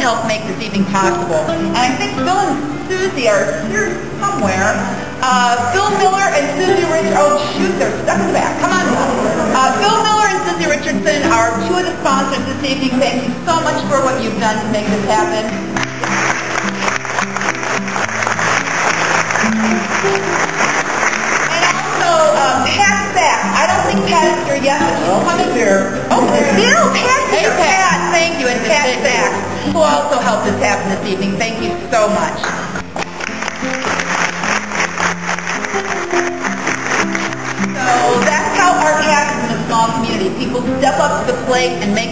helped make this evening possible. And I think Phil and Susie are here somewhere. Phil Miller and Susie Richardson, oh shoot, they're stuck in the back. Come on. Phil Miller and Susie Richardson are two of the sponsors this evening. Thank you so much for what you've done to make this happen. And also, Pat's back. I don't think Pat is here yet, but she's coming here. Oh, Bill, Pat's here. Hey, Pat. Thank you, and Pat Sachs, who also helped us happen this evening. Thank you so much. So that's how art happens in a small community. People step up to the plate and make...